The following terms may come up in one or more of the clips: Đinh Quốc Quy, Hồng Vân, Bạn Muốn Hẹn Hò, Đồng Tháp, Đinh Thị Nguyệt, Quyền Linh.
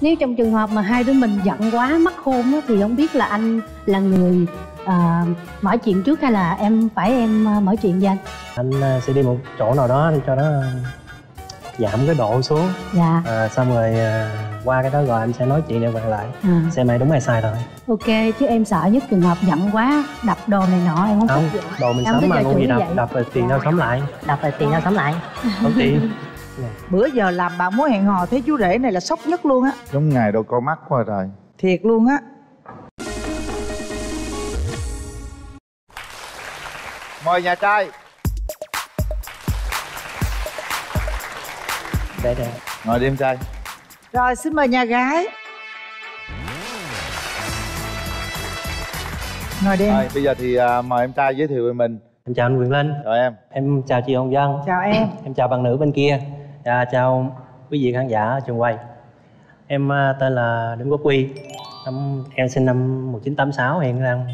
Nếu trong trường hợp mà hai đứa mình giận quá mắc khôn á, thì không biết là anh là người mở chuyện trước hay là em mở chuyện với anh? Anh sẽ đi một chỗ nào đó để cho nó giảm cái độ xuống. Dạ. Xong rồi qua cái đó rồi anh sẽ nói chuyện để quay lại. Xem mày đúng hay sai rồi. Ok, chứ em sợ nhất trường hợp giận quá đập đồ này nọ em không thích. Đồ mình sắm mà không gì đập, đập rồi tiền đâu sắm lại. Đập rồi tiền đâu sắm lại. Không tiền. Bữa giờ làm Bạn Muốn Hẹn Hò thấy chú rể này là sốc nhất luôn á. Giống ngày đâu coi mắt quá rồi. Thiệt luôn á. Mời nhà trai. Để đây. Ngồi đi em trai. Rồi xin mời nhà gái. Ngồi đi. Rồi bây giờ thì mời em trai giới thiệu về mình. Em chào anh Quyền Linh. Chào em. Em chào chị Hồng Vân. Chào em. Em chào bạn nữ bên kia. Chào quý vị khán giả ở trường quay. Em tên là Đinh Quốc Quy. Em sinh năm 1986, hiện đang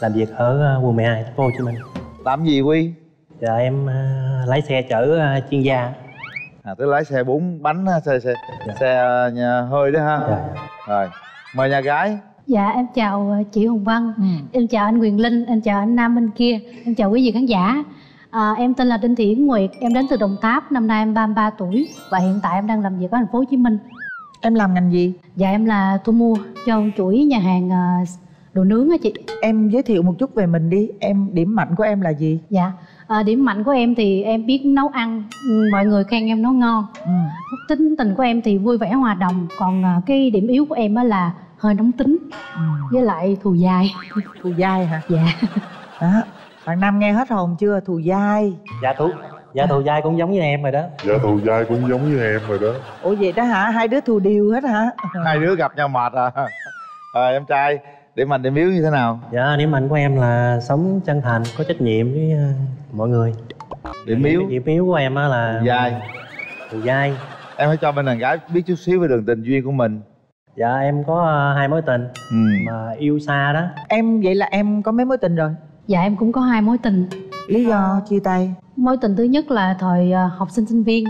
làm việc ở quận 12, thành phố Hồ Chí Minh. Làm gì Quy? Dạ em lái xe chở chuyên gia. Tức lái xe 4 bánh, xe hơi đó ha. Dạ. Rồi, mời nhà gái. Dạ em chào chị Hồng Vân. Em chào anh Quyền Linh, em chào anh Nam bên kia. Em chào quý vị khán giả. Em tên là Đinh Thị Nguyệt, em đến từ Đồng Tháp, năm nay em 33 tuổi và hiện tại em đang làm việc ở thành phố Hồ Chí Minh. Em làm ngành gì? Dạ em là thu mua cho chuỗi nhà hàng đồ nướng á chị. Em giới thiệu một chút về mình đi, em điểm mạnh của em là gì? Dạ điểm mạnh của em thì em biết nấu ăn, mọi người khen em nấu ngon. Tính tình của em thì vui vẻ hòa đồng, còn cái điểm yếu của em á là hơi nóng tính, với lại thù dai. Thù dai hả? Dạ. Đó. Bạn Nam nghe hết hồn chưa? Thù dai. Dạ thù dai cũng giống với em rồi đó. Dạ thù dai cũng giống với em rồi đó. Ủa vậy đó hả? Hai đứa thù điều hết hả? Hai đứa gặp nhau mệt à. Rồi em trai, điểm mạnh điểm yếu như thế nào? Dạ điểm mạnh của em là sống chân thành, có trách nhiệm với mọi người. Điểm yếu của em á là thù dai. Em hãy cho bên đàn gái biết chút xíu về đường tình duyên của mình. Dạ em có 2 mối tình mà yêu xa đó. Em vậy là em có mấy mối tình rồi? Dạ em cũng có 2 mối tình. Lý do chia tay? Mối tình thứ nhất là thời học sinh sinh viên.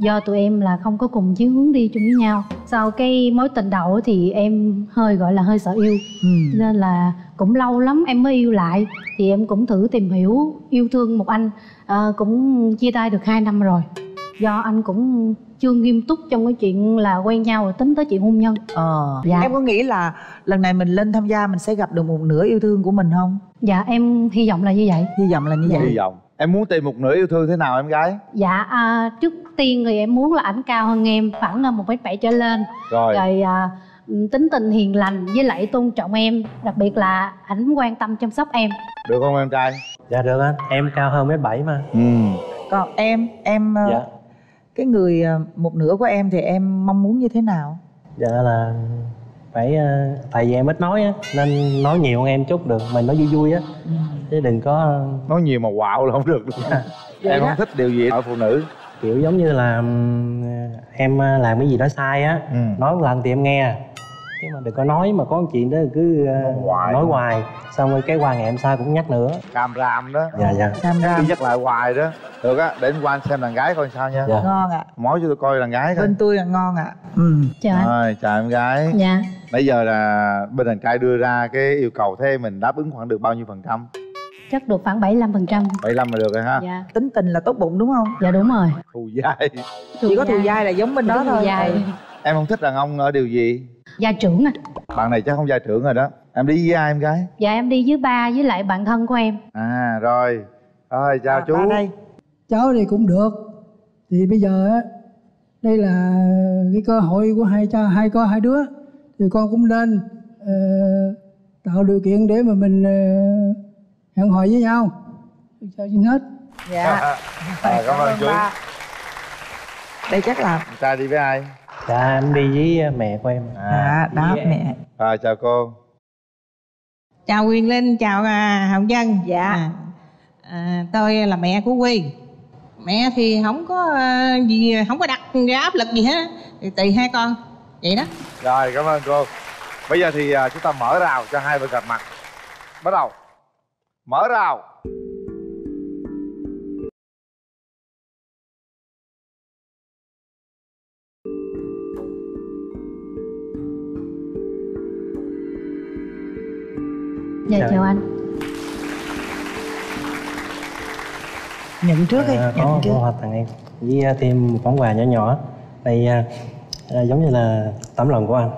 Do tụi em là không có cùng chí hướng đi chung với nhau. Sau cái mối tình đầu thì em hơi gọi là hơi sợ yêu. Nên là cũng lâu lắm em mới yêu lại. Thì em cũng thử tìm hiểu yêu thương một anh. Cũng chia tay được 2 năm rồi. Do anh cũng chưa nghiêm túc trong cái chuyện là quen nhau rồi tính tới chuyện hôn nhân. Dạ. Em có nghĩ là lần này mình lên tham gia mình sẽ gặp được một nửa yêu thương của mình không? Dạ em hy vọng là như vậy. Em muốn tìm một nửa yêu thương thế nào em gái? Dạ trước tiên thì em muốn là ảnh cao hơn em khoảng 1,7 trở lên. Rồi tính tình hiền lành với lại tôn trọng em. Đặc biệt là ảnh quan tâm chăm sóc em. Được không em trai? Dạ được anh, em cao hơn 1,7 mà. Còn em dạ. Cái người một nửa của em thì em mong muốn như thế nào? Dạ là phải, tại vì em ít nói á nên nói nhiều hơn em chút được, mình nói vui vui á chứ đừng có nói nhiều mà quạo là không được luôn. Em không thích điều gì ở phụ nữ? Kiểu giống như là em làm cái gì đó sai á, nói một lần thì em nghe, chứ mà đừng có nói mà có chuyện đó cứ nói hoài xong rồi cái qua ngày em sai cũng nhắc nữa, càm ràm đó. Dạ cứ nhắc lại hoài đó. Được á, để anh qua anh xem đàn gái coi sao nha. Ngon ạ. Mối cho tôi coi đàn gái coi. Bên tôi là ngon ạ. Chào em gái. Dạ. Nãy giờ là bên đàn trai đưa ra cái yêu cầu, thế mình đáp ứng khoảng được bao nhiêu phần trăm? Chắc được khoảng 75%. 75 là được rồi ha. Dạ. Tính tình là tốt bụng đúng không? Dạ đúng rồi. Thù dai. Chỉ có thù dai là giống bên đó thôi. Em không thích đàn ông ở điều gì? Gia trưởng à. Bạn này chắc không gia trưởng rồi đó. Em đi với ai em gái? Dạ em đi với ba với lại bạn thân của em. Rồi chào chú. Cháu thì cũng được. Thì bây giờ á, đây là cái cơ hội của hai đứa. Thì con cũng nên tạo điều kiện để mà mình hẹn hò với nhau. Chào xin hết. Dạ. Cảm ơn chú. Đây chắc là ta đi với ai? Dạ em đi với mẹ của em. Đó mẹ. Chào cô. Chào Quyền Linh, chào Hồng Vân. Dạ. Tôi là mẹ của Quy. Mẹ thì không có đặt ra áp lực gì hết, thì tùy hai con vậy đó. Rồi cảm ơn cô. Bây giờ thì chúng ta mở rào cho hai bên gặp mặt. Bắt đầu mở rào. Dạ chào anh. Nhận trước đi. Có quà tặng em với thêm một món quà nhỏ nhỏ. Đây giống như là tấm lòng của anh.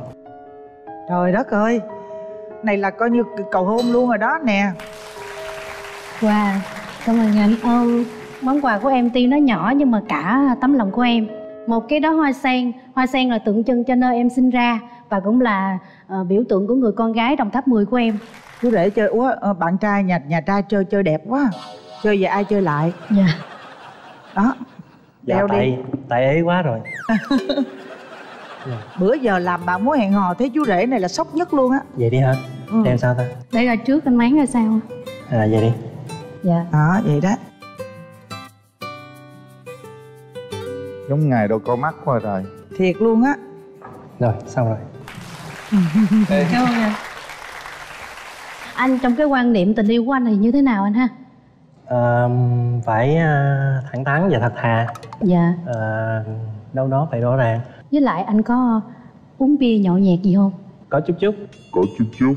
Trời đất ơi, này là coi như cầu hôn luôn rồi đó nè. Wow, cảm ơn anh. Món quà của em tuy nó nhỏ nhưng mà cả tấm lòng của em. Một cái đó hoa sen. Hoa sen là tượng trưng cho nơi em sinh ra và cũng là biểu tượng của người con gái Đồng Tháp 10 của em. Chú rể chơi, bạn trai nhà trai chơi đẹp quá. Chơi về ai chơi lại. Dạ. Đó. Dạ, đeo đi. Tại ấy quá rồi. Dạ. Bữa giờ làm Bạn Muốn Hẹn Hò thấy chú rể này là sốc nhất luôn á. Vậy đi hả? Ừ. Đem sao ta? Để ra trước anh máng ra sao. À vậy đi. Dạ. Đó vậy đó. Giống ngày đâu có mắt quá rồi. Thiệt luôn á. Rồi xong rồi. Cảm ơn anh. Anh trong cái quan niệm tình yêu của anh thì như thế nào anh ha? Phải thẳng thắn và thật thà. Dạ. Đâu đó phải rõ ràng. Với lại anh có uống bia nhậu nhẹt gì không? Có chút chút. Có chút chút.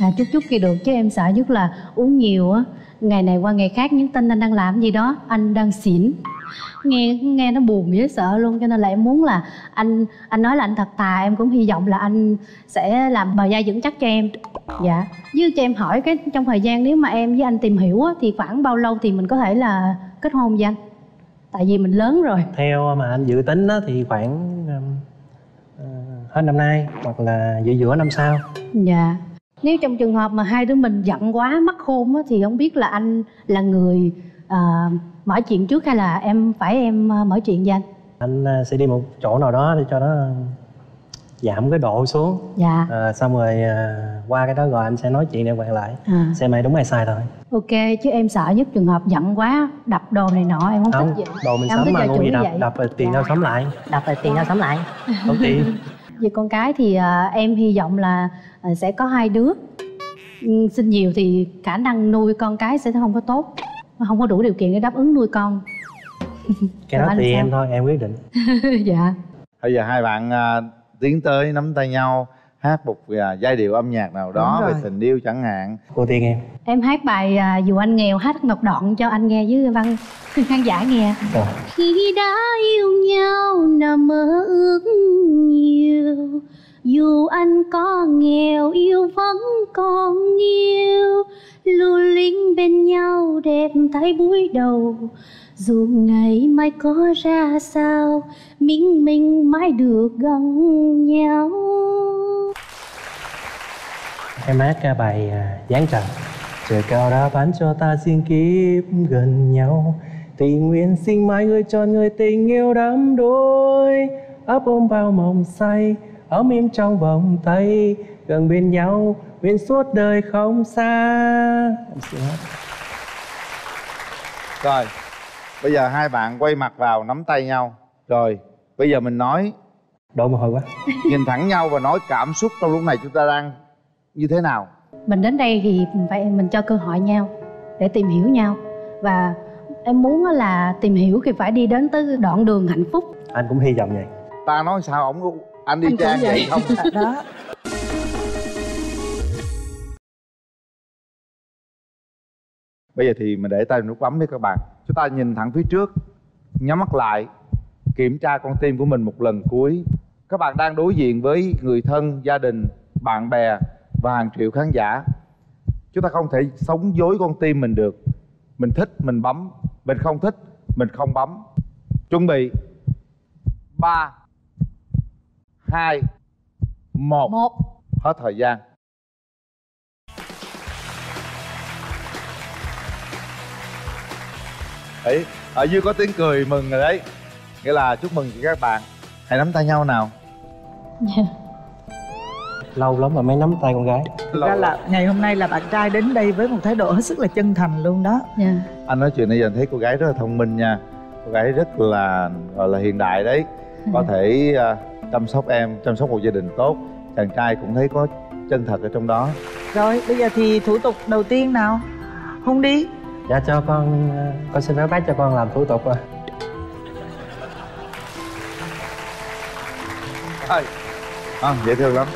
À chút chút kia được chứ em sợ nhất là uống nhiều á. Ngày này qua ngày khác những tin anh đang làm gì đó, anh đang xỉn. Nghe nó buồn dễ sợ luôn, cho nên là em muốn là anh nói là anh thật thà, em cũng hy vọng là anh sẽ làm bờ vai vững chắc cho em. Dạ. Với cho em hỏi cái trong thời gian nếu mà em với anh tìm hiểu á, thì khoảng bao lâu thì mình có thể là kết hôn với anh? Tại vì mình lớn rồi. Theo mà anh dự tính á, thì khoảng hết năm nay hoặc là giữa năm sau. Dạ. Nếu trong trường hợp mà hai đứa mình giận quá mắc khôn á, thì không biết là anh là người mở chuyện trước hay là em mở chuyện với anh? Anh sẽ đi một chỗ nào đó để cho nó giảm cái độ xuống. Dạ. Xong rồi qua cái đó rồi anh sẽ nói chuyện để quẹt lại. Xe mày đúng mày sai thôi. Ok, chứ em sợ nhất trường hợp giận quá đập đồ này nọ em không thích vậy. Đồ mình sắm mà không gì đập rồi tiền đâu sắm lại. Đập rồi tiền đâu sắm lại. Không tiền. Về con cái thì em hy vọng là sẽ có hai đứa. Sinh nhiều thì khả năng nuôi con cái sẽ không có tốt, không có đủ điều kiện để đáp ứng nuôi con. Cái đó thì em thôi, em quyết định. Dạ. Bây giờ hai bạn tiến tới nắm tay nhau hát một giai điệu âm nhạc nào đó về tình yêu chẳng hạn. Cô tiên em hát bài Dù Anh Nghèo, hát một đoạn cho anh nghe với văn khán giả nghe. Rồi. Khi đã yêu nhau nằm mơ ước nhiều, dù anh có nghèo yêu vẫn còn yêu, lưu luyến bên nhau đẹp thái buổi đầu, dù ngày mai có ra sao mình mãi được gần nhau. Em hát bài Giáng Trần. Trời cao đã bán cho ta xin kiếp gần nhau, tình nguyện xin mãi người cho người tình yêu đắm đôi, ấp ôm bao mộng say, ấm im trong vòng tay, gần bên nhau bên suốt đời không xa. Rồi bây giờ hai bạn quay mặt vào nắm tay nhau. Rồi bây giờ mình nói đổ mồ hôi quá. Nhìn thẳng nhau và nói cảm xúc trong lúc này chúng ta đang như thế nào. Mình đến đây thì mình cho cơ hội nhau để tìm hiểu nhau, và em muốn là tìm hiểu thì phải đi đến tới đoạn đường hạnh phúc. Anh cũng hy vọng vậy. Ta nói sao ổng anh đi trang vậy không? Đó. Bây giờ thì mình để tay nút bấm đi các bạn. Chúng ta nhìn thẳng phía trước, nhắm mắt lại, kiểm tra con tim của mình một lần cuối. Các bạn đang đối diện với người thân, gia đình, bạn bè và hàng triệu khán giả. Chúng ta không thể sống dối con tim mình được. Mình thích mình bấm, mình không thích mình không bấm. Chuẩn bị 3, 2, 1. Hết thời gian. Đấy, ở dưới có tiếng cười mừng rồi đấy. Nghĩa là chúc mừng chị các bạn. Hãy nắm tay nhau nào. Yeah. Lâu lắm mà mới nắm tay con gái. Ra là ngày hôm nay là bạn trai đến đây với một thái độ hết sức là chân thành luôn đó. Yeah. Anh nói chuyện nãy giờ thấy cô gái rất là thông minh nha. Cô gái rất là gọi là hiện đại đấy. Có thể chăm sóc em, chăm sóc một gia đình tốt. Chàng trai cũng thấy có chân thật ở trong đó. Rồi bây giờ thì thủ tục đầu tiên nào. Hôn đi. Dạ cho con xin phép bác cho con làm thủ tục rồi. Ê, à, dễ thương lắm.